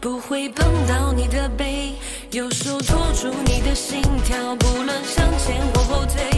不会碰到你的背，右手托住你的心跳，不论向前或后退。